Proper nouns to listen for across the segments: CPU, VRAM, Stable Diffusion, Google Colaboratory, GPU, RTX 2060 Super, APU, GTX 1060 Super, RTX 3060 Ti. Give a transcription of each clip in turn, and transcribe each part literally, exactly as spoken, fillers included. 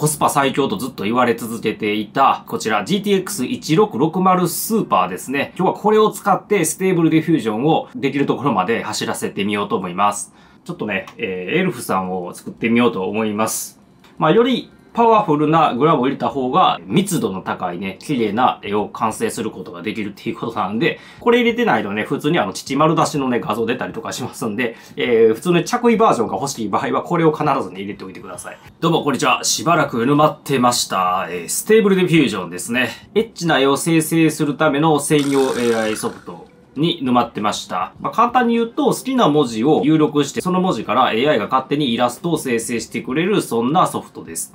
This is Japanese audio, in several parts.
コスパ最強とずっと言われ続けていた、こちら ジーティーエックスせんろっぴゃくろくじゅう スーパーですね。今日はこれを使ってStable Diffusionをできるところまで走らせてみようと思います。ちょっとね、えー、エルフさんを作ってみようと思います。まあ、よりパワフルなグラブを入れた方が密度の高いね、綺麗な絵を完成することができるっていうことなんで、これ入れてないとね、普通にあの、乳丸出しのね、画像出たりとかしますんで、えー、普通の着衣バージョンが欲しい場合は、これを必ずね、入れておいてください。どうも、こんにちは。しばらく沼ってました。えー、ステーブルディフュージョンですね。エッチな絵を生成するための専用 エーアイ ソフト。に沼ってました。まあ、簡単に言うと、好きな文字を入力して、その文字から エーアイ が勝手にイラストを生成してくれる、そんなソフトです。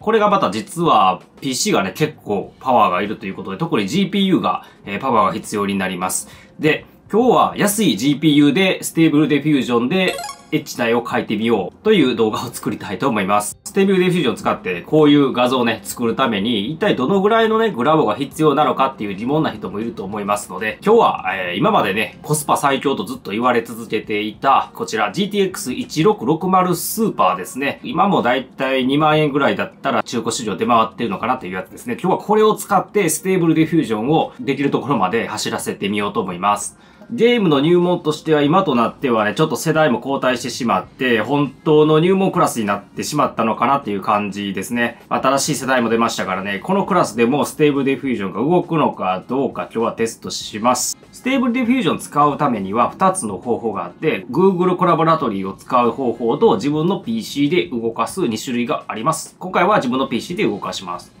これがまた実は ピーシー がね、結構パワーがいるということで、特に ジーピーユー が、えー、パワーが必要になります。で、今日は安い ジーピーユー で、Stable Diffusion で、エッチな絵を描いてみようという動画を作りたいと思います。Stable Diffusion を使ってこういう画像をね、作るために一体どのぐらいのね、グラボが必要なのかっていう疑問な人もいると思いますので、今日は、えー、今までね、コスパ最強とずっと言われ続けていた、こちら ジーティーエックスせんろっぴゃくろくじゅう スーパーですね。今もだいたいにまんえんぐらいだったら中古市場出回ってるのかなというやつですね。今日はこれを使って Stable Diffusion をできるところまで走らせてみようと思います。ゲームの入門としては今となってはね、ちょっと世代も交代してしまって、本当の入門クラスになってしまったのかなっていう感じですね。新しい世代も出ましたからね、このクラスでもStable Diffusionが動くのかどうか今日はテストします。Stable Diffusion使うためにはふたつの方法があって、Google コラボラトリーを使う方法と自分の ピーシー で動かすにしゅるいがあります。今回は自分の ピーシー で動かします。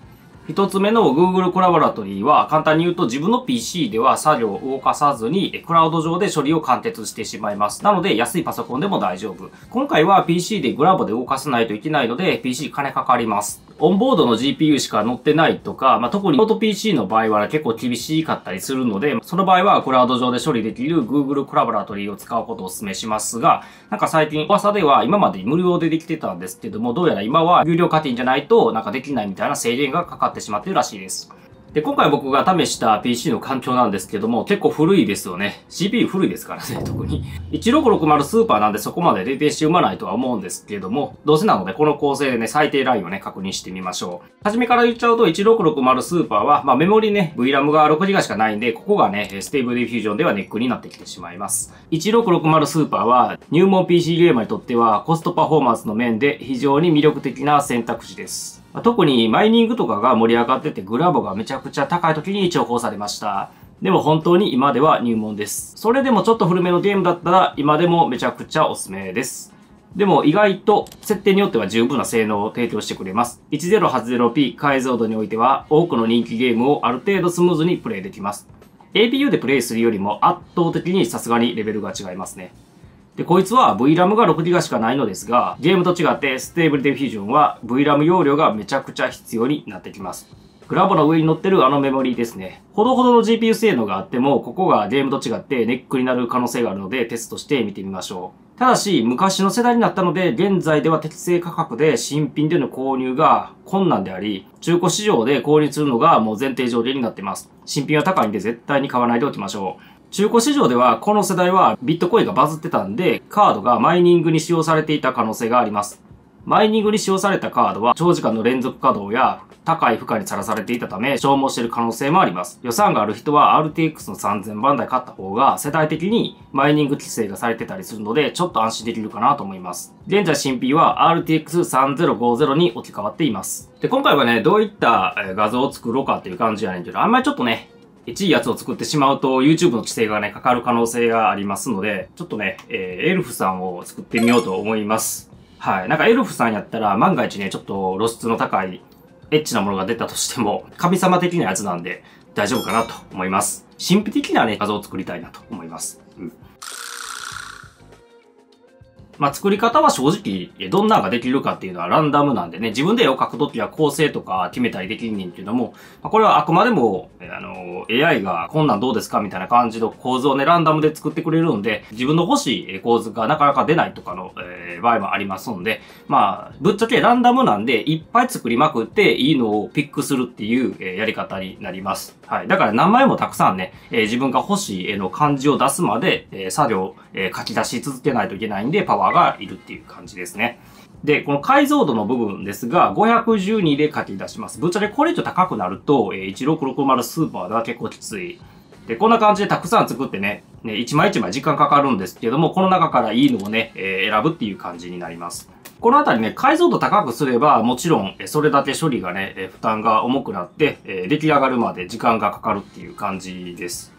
一つ目の Google コラボラトリーは簡単に言うと自分の ピーシー では作業を動かさずにクラウド上で処理を完結してしまいます。なので安いパソコンでも大丈夫。今回は ピーシー でグラボで動かさないといけないので ピーシー 金かかります。オンボードの ジーピーユー しか載ってないとか、まあ、特にノート ピーシー の場合は結構厳しかったりするので、その場合はクラウド上で処理できる Google コラボラトリーを使うことをお勧めしますが、なんか最近噂では今まで無料でできてたんですけども、どうやら今は有料課金じゃないとなんかできないみたいな制限がかかってしまってるらしいです。で、今回僕が試した ピーシー の環境なんですけども、結構古いですよね。シーピーユー 古いですからね、特に。せんろっぴゃくろくじゅうスーパーなんでそこまで冷定して生まないとは思うんですけども、どうせなのでこの構成でね、最低ラインをね、確認してみましょう。初めから言っちゃうと、せんろっぴゃくろくじゅうスーパーは、まあメモリね、ブイラム がろくギガしかないんで、ここがね、Stable Diffusion ではネックになってきてしまいます。せんろっぴゃくろくじゅうスーパーは、入門 ピーシー ゲーマーにとっては、コストパフォーマンスの面で非常に魅力的な選択肢です。特にマイニングとかが盛り上がっててグラボがめちゃくちゃ高い時に重宝されました。でも本当に今では入門です。それでもちょっと古めのゲームだったら今でもめちゃくちゃおすすめです。でも意外と設定によっては十分な性能を提供してくれます。せんはちじゅうピー 解像度においては多くの人気ゲームをある程度スムーズにプレイできます。エーピーユー でプレイするよりも圧倒的にさすがにレベルが違いますね。で、こいつは ブイラム が ろくギガ しかないのですが、ゲームと違って Stable Diffusion は ブイラム 容量がめちゃくちゃ必要になってきます。グラボの上に乗ってるあのメモリーですね。ほどほどの ジーピーユー 性能があっても、ここがゲームと違ってネックになる可能性があるのでテストして見てみましょう。ただし、昔の世代になったので、現在では適正価格で新品での購入が困難であり、中古市場で購入するのがもう前提条件になっています。新品は高いんで絶対に買わないでおきましょう。中古市場ではこの世代はビットコインがバズってたんで、カードがマイニングに使用されていた可能性があります。マイニングに使用されたカードは長時間の連続稼働や高い負荷にさらされていたため消耗している可能性もあります。予算がある人は アールティーエックス のさんぜんばん台買った方が世代的にマイニング規制がされてたりするのでちょっと安心できるかなと思います。現在新品は アールティーエックスさんぜんごじゅう に置き換わっています。で、今回はね、どういった画像を作ろうかっていう感じじゃないけど、あんまりちょっとね、いちいやつを作ってしまうと YouTube の規制がね、かかる可能性がありますので、ちょっとね、えー、エルフさんを作ってみようと思います。はい。なんかエルフさんやったら万が一ね、ちょっと露出の高いエッチなものが出たとしても、神様的なやつなんで大丈夫かなと思います。神秘的なね、画像を作りたいなと思います。うん。まあ、作り方は正直、どんなんができるかっていうのはランダムなんでね、自分で絵を描くときは構成とか決めたりできんねんけども、これはあくまでも、あの、エーアイ がこんなんどうですかみたいな感じの構図をね、ランダムで作ってくれるんで、自分の欲しい構図がなかなか出ないとかの、えー、場合もありますんで、まあ、ぶっちゃけランダムなんで、いっぱい作りまくっていいのをピックするっていう、えー、やり方になります。はい。だから何枚もたくさんね、えー、自分が欲しい絵の感じを出すまで、えー、作業、えー、書き出し続けないといけないんで、パワーがいるっていう感じですね。で、この解像度の部分ですが、ごひゃくじゅうにで書き出します。ぶっちゃけこれ以上高くなると、せんろっぴゃくろくじゅうスーパーでは結構きつい。で、こんな感じでたくさん作ってね、ね一枚一枚時間かかるんですけども、この中からいいのをね、えー、選ぶっていう感じになります。このあたりね、解像度高くすれば、もちろん、それだけ処理がね、負担が重くなって、出来上がるまで時間がかかるっていう感じです。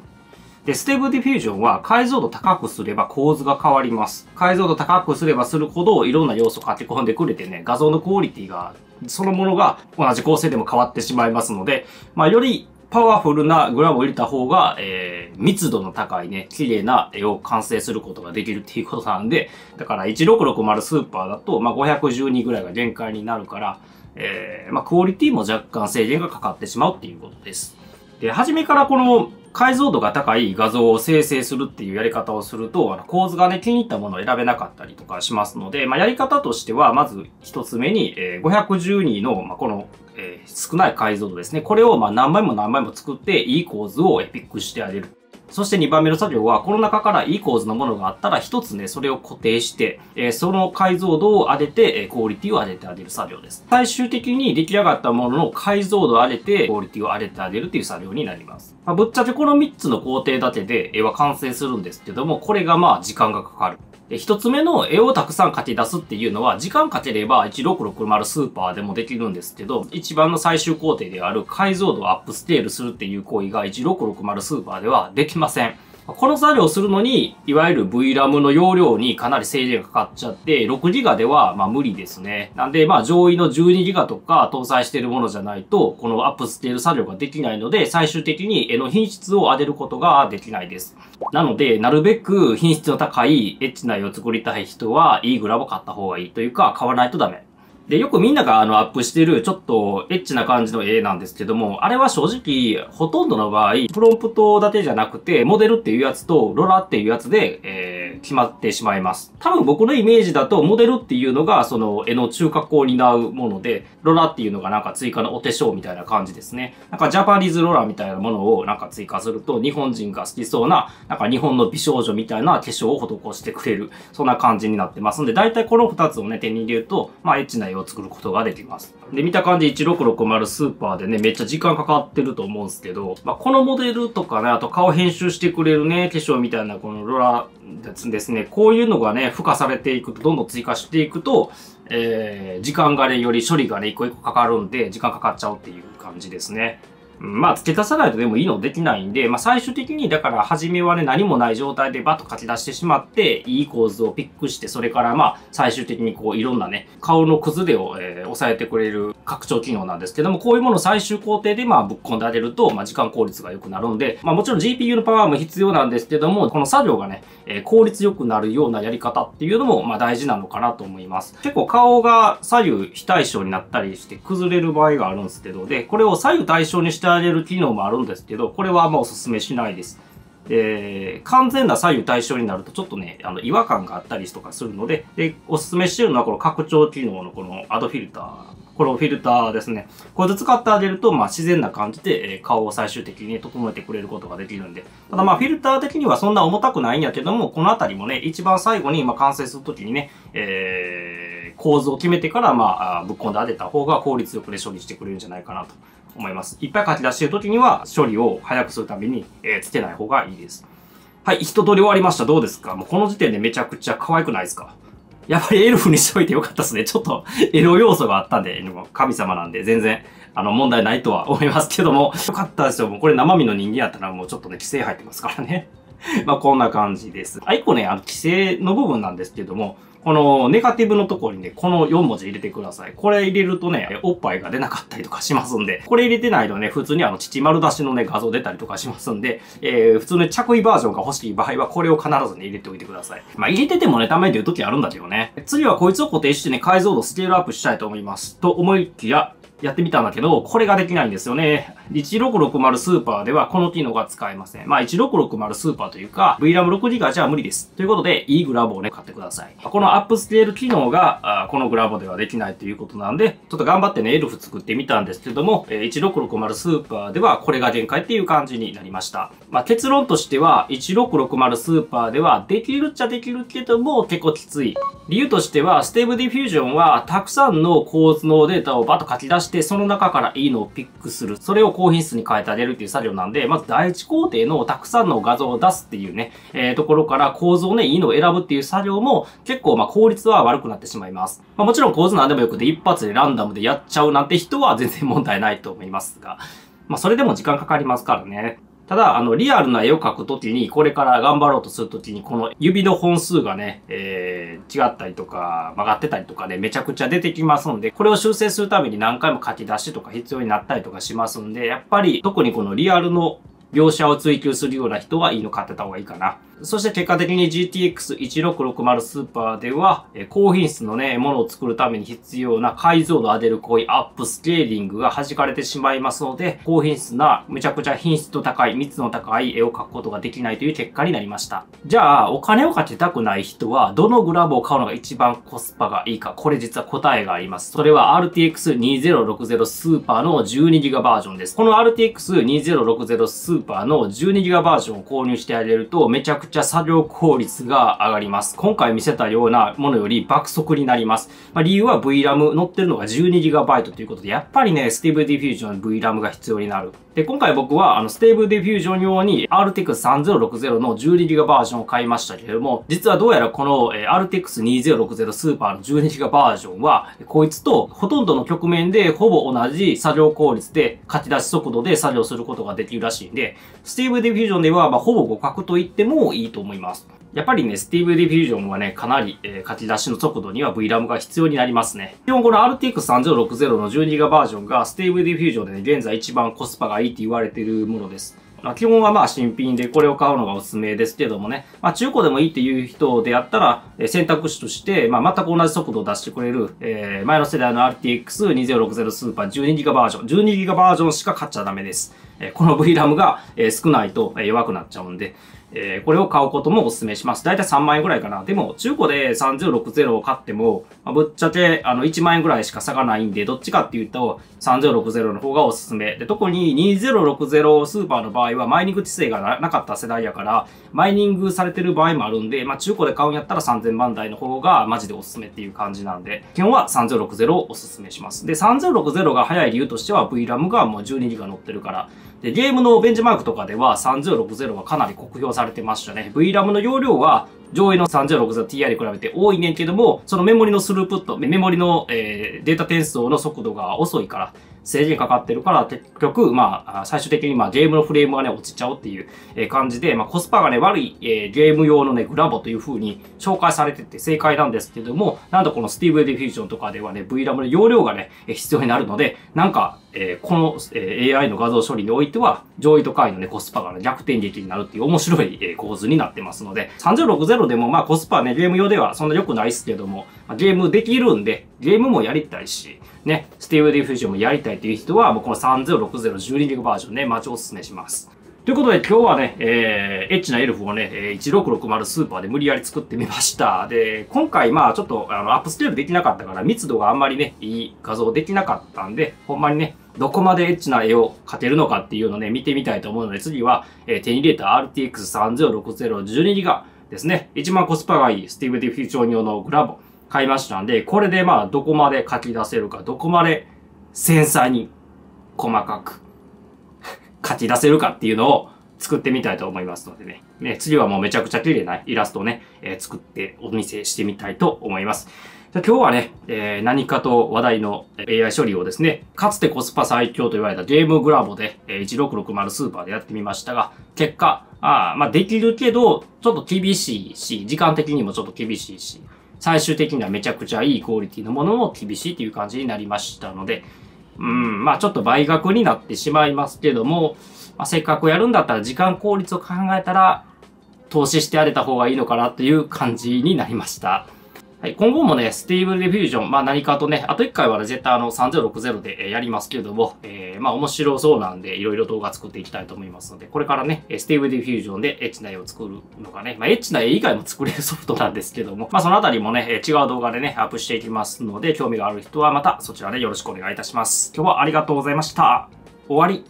で、Stable Diffusionは解像度高くすれば構図が変わります。解像度高くすればするほどいろんな要素を書き込んでくれてね、画像のクオリティが、そのものが同じ構成でも変わってしまいますので、まあ、よりパワフルなグラムを入れた方が、えー、密度の高いね、綺麗な絵を完成することができるっていうことなんで、だからせんろっぴゃくろくじゅうスーパーだと、まあ、ごひゃくじゅうにぐらいが限界になるから、えー、まあ、クオリティも若干制限がかかってしまうっていうことです。で、初めからこの解像度が高い画像を生成するっていうやり方をすると、あの構図がね、気に入ったものを選べなかったりとかしますので、まあ、やり方としては、まず一つ目に、えー、ごひゃくじゅうにの、まあ、この、えー、少ない解像度ですね。これをまあ何枚も何枚も作って、いい構図をピックしてあげる。そしてにばんめの作業は、この中からいい構図のものがあったら、一つね、それを固定して、えー、その解像度を上げて、えー、クオリティを上げてあげる作業です。最終的に出来上がったものの解像度を上げて、クオリティを上げてあげるっていう作業になります。まあ、ぶっちゃけこのみっつの工程だけで絵は完成するんですけども、これがまあ時間がかかる。一つ目の絵をたくさん描き出すっていうのは、時間かければせんろっぴゃくろくじゅうスーパーでもできるんですけど、一番の最終工程である解像度をアップスケールするっていう行為がせんろっぴゃくろくじゅうスーパーではできません。この作業をするのに、いわゆる ブイラム の容量にかなり制限がかかっちゃって、ろくギガ ではまあ無理ですね。なんでまあ上位の じゅうにギガ とか搭載しているものじゃないと、このアップスケール作業ができないので、最終的に絵の品質を上げることができないです。なので、なるべく品質の高いエッチな絵を作りたい人は、いいグラボ買った方がいいというか、買わないとダメ。で、よくみんながあのアップしてるちょっとエッチな感じの絵なんですけども、あれは正直ほとんどの場合、プロンプトだけじゃなくて、モデルっていうやつとロラっていうやつで、えー、決まってしまいます。多分僕のイメージだと、モデルっていうのがその絵の中核を担うもので、ロラっていうのがなんか追加のお手章みたいな感じですね。なんかジャパニーズロラみたいなものをなんか追加すると、日本人が好きそうな、なんか日本の美少女みたいな化粧を施してくれる、そんな感じになってますんで、だいたいこのふたつをね、手に入れると、まあエッチな絵を作ることができます。で、見た感じせんろっぴゃくろくじゅうスーパーでね、めっちゃ時間かかってると思うんですけど、まあ、このモデルとかね、あと顔編集してくれるね、化粧みたいなこのロラですね、こういうのがね、付加されていくと、どんどん追加していくと、えー、時間がね、より処理がね、一個一個かかるんで、時間かかっちゃうっていう感じですね。まあ、付け足さないとでもいいのできないんで、まあ、最終的に、だから、初めはね、何もない状態でバッと書き出してしまって、いい構図をピックして、それからまあ、最終的にこう、いろんなね、顔の崩れを、えー、抑えてくれる拡張機能なんですけども、こういうものを最終工程でまあ、ぶっ込んであげると、まあ、時間効率が良くなるんで、まあ、もちろん ジーピーユー のパワーも必要なんですけども、この作業がね、えー、効率良くなるようなやり方っていうのも、まあ、大事なのかなと思います。結構、顔が左右非対称になったりして、崩れる場合があるんですけど、で、これを左右対称にして、あげる機能もあるんですけど、これはもうおすすめしないです。えー、完全な左右対称になるとちょっとね、あの違和感があったりとかするので、で、おすすめしてるのはこの拡張機能のこのアドフィルター。このフィルターですね。これ使ってあげると、まあ自然な感じで顔を最終的に整えてくれることができるんで。ただまあフィルター的にはそんな重たくないんやけども、このあたりもね、一番最後にまあ完成するときにね、えー、構図を決めてからまあぶっ込んであげた方が効率よくね、処理してくれるんじゃないかなと思います。いっぱい書き出してるときには処理を早くするために、えー、つけない方がいいです。はい、一通り終わりました。どうですか？もうこの時点でめちゃくちゃ可愛くないですか？やっぱりエルフにしといてよかったですね。ちょっとエロ要素があったんで、神様なんで全然あの問題ないとは思いますけども、よかったですよ。もうこれ生身の人間やったらもうちょっとね、規制入ってますからね。まあこんな感じです。あ、一個ね、あの規制の部分なんですけども、このネガティブのところにね、このよんもじ入れてください。これ入れるとね、おっぱいが出なかったりとかしますんで、これ入れてないとね、普通にあの、乳丸出しのね、画像出たりとかしますんで、えー、普通の着衣バージョンが欲しい場合は、これを必ずね、入れておいてください。まあ、入れててもね、ダメっていう時あるんだけどね。次はこいつを固定してね、解像度スケールアップしたいと思います。と思いきや、やってみたんだけど、これができないんですよね。せんろっぴゃくろくじゅうスーパーではこの機能が使えません。まあ、せんろっぴゃくろくじゅうスーパーというか、ブイラムろくギガ じゃ無理です。ということで、いいグラボをね、買ってください。このアップスケール機能が、このグラボではできないということなんで、ちょっと頑張ってね、エルフ作ってみたんですけども、せんろっぴゃくろくじゅうスーパーではこれが限界っていう感じになりました。まあ、結論としては、せんろっぴゃくろくじゅうスーパーではできるっちゃできるけども、結構きつい。理由としては、Stable Diffusion はたくさんの構図のデータをバッと書き出して、その中からいいのをピックする。それを高品質に変えてあげるっていう作業なんで、まず第一工程のたくさんの画像を出すっていうね、えー、ところから構図をね、いいのを選ぶっていう作業も結構まあ効率は悪くなってしまいます。まあ、もちろん構図なんでもよくて一発でランダムでやっちゃうなんて人は全然問題ないと思いますが、まあそれでも時間かかりますからね。ただ、あの、リアルな絵を描くときに、これから頑張ろうとするときに、この指の本数がね、えー、違ったりとか、曲がってたりとかね、めちゃくちゃ出てきますので、これを修正するために何回も書き出しとか必要になったりとかしますんで、やっぱり、特にこのリアルの描写を追求するような人はいいの買ってた方がいいかな。そして結果的に ジーティーエックスせんろっぴゃくろくじゅう スーパーでは、高品質のね、ものを作るために必要な解像度を上げるこういうアップスケーリングが弾かれてしまいますので、高品質な、めちゃくちゃ品質の高い、密の高い絵を描くことができないという結果になりました。じゃあ、お金をかけたくない人は、どのグラボを買うのが一番コスパがいいか、これ実は答えがあります。それは アールティーエックスにせんろくじゅう スーパーの じゅうにギガ バージョンです。この アールティーエックスにせんろくじゅう スーパーの じゅうにギガ バージョンを購入してあげると、めちゃくちゃめちゃ作業効率が上がります。今回見せたようなものより爆速になります。まあ、理由は ブイラム 載ってるのが じゅうにギガバイト ということで、やっぱりね、Stable Diffusion ブイラム が必要になる。で、今回僕はあの Stable Diffusion 用に アールティーエックスさんぜろろくぜろ の じゅうにギガ バージョンを買いましたけれども、実はどうやらこの アールティーエックスにせんろくじゅう スーパーの じゅうにギガ バージョンは、こいつとほとんどの局面でほぼ同じ作業効率で書き出し速度で作業することができるらしいんで、Stable Diffusion ではまあほぼ互角と言ってもいいと思います。やっぱりね、Stable Diffusion はね、かなり、えー、書き出しの速度には ブイラム が必要になりますね。基本この アールティーエックスさんぜろろくぜろ の じゅうにギガ バージョンが Stable Diffusion でね、現在一番コスパがいいって言われているものです。まあ、基本はまあ新品でこれを買うのがおすすめですけどもね、まあ、中古でもいいっていう人であったら、えー、選択肢として、まあ、全く同じ速度を出してくれる、えー、前の世代の アールティーエックスにせんろくじゅう スーパー じゅうにギガ バージョン、じゅうにギガ バージョンしか買っちゃダメです。えー、この ブイラム が、えー、少ないと弱くなっちゃうんで、えー、これを買うこともお勧めします。だいたいさんまん円ぐらいかな。でも、中古でさんぜろろくぜろを買っても、まあ、ぶっちゃけ、あの、いちまん円ぐらいしか差がないんで、どっちかって言ったら、さんぜろろくぜろの方がおすすめ。で、特ににせんろくじゅうスーパーの場合は、マイニング規制がなかった世代やから、マイニングされてる場合もあるんで、まあ、中古で買うんやったらさんぜんまんだいの方が、マジでおすすめっていう感じなんで、基本はさんぜろろくぜろをお勧めします。で、さんぜろろくぜろが早い理由としては、ブイラム がもう じゅうにギガ 載ってるから、で、ゲームのベンチマークとかでは、さんぜろろくぜろはかなり酷評されてましたね。ブイラム の容量は上位の さんぜろろくぜろティーアイ に比べて多いねんけども、そのメモリのスループット、メモリの、えー、データ転送の速度が遅いから、制限かかってるから、結局、まあ、最終的にまあゲームのフレームがね、落ちちゃうっていう感じで、まあコスパがね、悪い、えー、ゲーム用のね、グラボという風に紹介されてて正解なんですけども、なんとこの Stable Diffusion とかではね、ブイラム の容量がね、必要になるので、なんか、えー、この、えー、エーアイ の画像処理においては、上位と下位のね、コスパが、ね、逆転劇になるっていう面白い、えー、構図になってますので、さんぜろろくぜろでもまあコスパはね、ゲーム用ではそんな良くないですけども、ゲームできるんで、ゲームもやりたいし、ね、Stable Diffusion もやりたいという人は、もうこのさんぜろろくぜろ じゅうにギガ バージョンね、マジおすすめします。ということで今日はね、えー、エッチなエルフをね、せんろっぴゃくろくじゅうスーパーで無理やり作ってみました。で、今回まあちょっとあのアップスケールできなかったから密度があんまりね、いい画像できなかったんで、ほんまにね、どこまでエッチな絵を描けるのかっていうのをね、見てみたいと思うので、次は、えー、手に入れた アールティーエックスさんぜろろくぜろ じゅうにギガ ですね。一番コスパがいい Stable Diffusion 用のグラボ買いましたんで、これでまあどこまで描き出せるか、どこまで繊細に細かく書き出せるかっていうのを作ってみたいと思いますのでね。ね、次はもうめちゃくちゃ綺麗なイラストをね、えー、作ってお見せしてみたいと思います。じゃ今日はね、えー、何かと話題の エーアイ 処理をですね、かつてコスパ最強と言われたゲームグラボで、えー、せんろっぴゃくろくじゅうスーパーでやってみましたが、結果、あまあできるけど、ちょっと厳しいし、時間的にもちょっと厳しいし、最終的にはめちゃくちゃいいクオリティのものも厳しいという感じになりましたので、うん、まあちょっと倍額になってしまいますけども、まあ、せっかくやるんだったら時間効率を考えたら投資してあげた方がいいのかなという感じになりました。はい、今後もね、Stable Diffusion、まあ何かとね、あといっかいはね、絶対あのさんぜろろくぜろでやりますけれども、えー、まあ面白そうなんで、いろいろ動画作っていきたいと思いますので、これからね、Stable Diffusion でエッチな絵を作るのがね、まあエッチな絵以外も作れるソフトなんですけども、まあそのあたりもね、違う動画でね、アップしていきますので、興味がある人はまたそちらでよろしくお願いいたします。今日はありがとうございました。終わり。